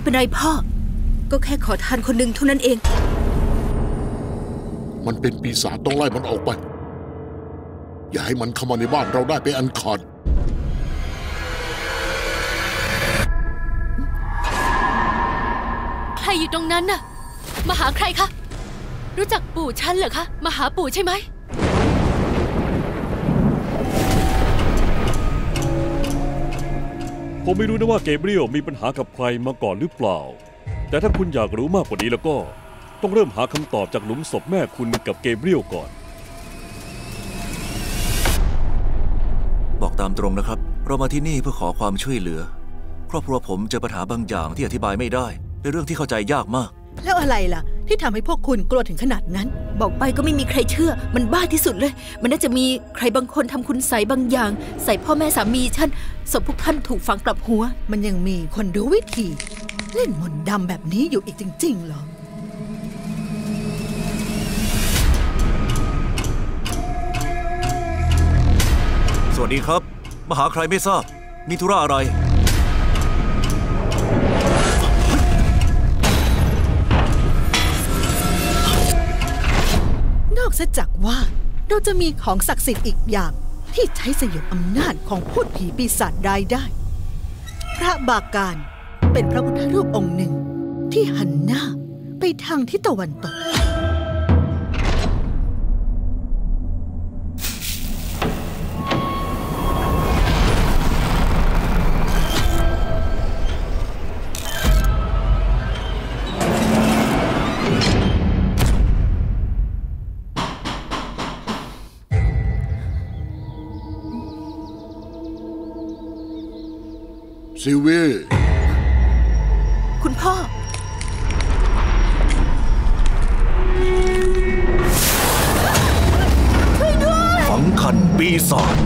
ไม่เป็นไรพ่อก็แค่ขอทานคนหนึ่งเท่านั้นเองมันเป็นปีศาจต้องไล่มันออกไปอย่าให้มันเข้ามาในบ้านเราได้เป็นอันขาดใครอยู่ตรงนั้นน่ะมาหาใครคะรู้จักปู่ฉันเหรอคะมาหาปู่ใช่ไหมผมไม่รู้นะว่าเกเบรียลมีปัญหากับใครมาก่อนหรือเปล่าแต่ถ้าคุณอยากรู้มากกว่านี้แล้วก็ต้องเริ่มหาคำตอบจากหลุมศพแม่คุณกับเกเบรียลก่อนบอกตามตรงนะครับเรามาที่นี่เพื่อขอความช่วยเหลือครอบครัวผมเจอปัญหาบางอย่างที่อธิบายไม่ได้ในเรื่องที่เข้าใจยากมากแล้วอะไรล่ะที่ทำให้พวกคุณกลัวถึงขนาดนั้นบอกไปก็ไม่มีใครเชื่อมันบ้าที่สุดเลยมันน่าจะมีใครบางคนทำคุณใส่บางอย่างใส่พ่อแม่สามีฉันศพพวกท่านถูกฝังกลับหัวมันยังมีคนรู้วิธีเล่นมนต์ดำแบบนี้อยู่อีกจริงๆหรอสวัสดีครับมาหาใครไม่ทราบมีธุระอะไรนอกจากว่าเราจะมีของศักดิ์สิทธิ์อีกอย่างที่ใช้สยบอำนาจของพูดผีปีศาจได้พระบาการเป็นพระพุทธรูปองค์หนึ่งที่หันหน้าไปทางทิศตะวันตกซิวีคุณพ่อช่วยด้วยฝังขันปีศาจ